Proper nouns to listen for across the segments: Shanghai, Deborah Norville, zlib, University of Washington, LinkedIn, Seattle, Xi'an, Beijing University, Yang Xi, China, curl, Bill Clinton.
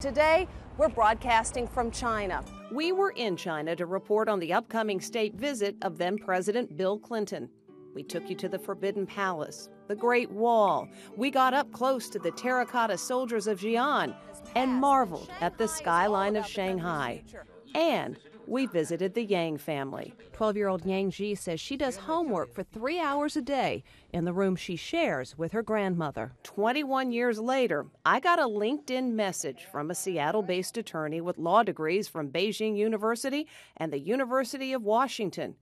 Today, we're broadcasting from China. We were in China to report on the upcoming state visit of then-President Bill Clinton. We took you to the Forbidden Palace, the Great Wall. We got up close to the terracotta soldiers of Xi'an and marveled at the skyline of Shanghai. And we visited the Yang family. 12-year-old Yang Xi says she does homework for 3 hours a day in the room she shares with her grandmother. 21 years later, I got a LinkedIn message from a Seattle-based attorney with law degrees from Beijing University and the University of Washington.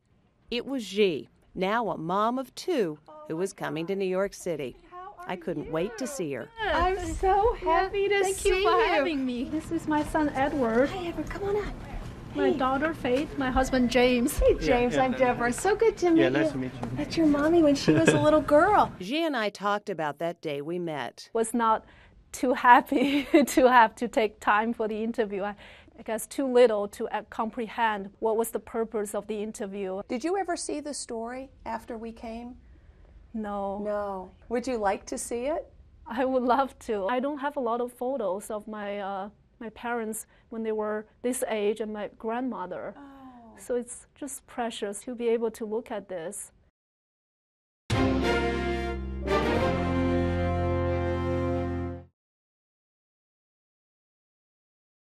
It was Xi, now a mom of two, who was coming to New York City. I couldn't wait to see her. I'm so happy to see you. Thank you for having me. This is my son, Edward. Hi, Edward. Come on up. My daughter, Faith, my husband, James. Hey, James, I'm Deborah. So good to meet you. Yeah, nice to meet you. That's your mommy when she was a little girl. Xi and I talked about that day we met. Was not too happy to have to take time for the interview. I guess too little to comprehend what was the purpose of the interview. Did you ever see the story after we came? No. No. Would you like to see it? I would love to. I don't have a lot of photos of my parents when they were this age and my grandmother. Oh. So it's just precious to be able to look at this.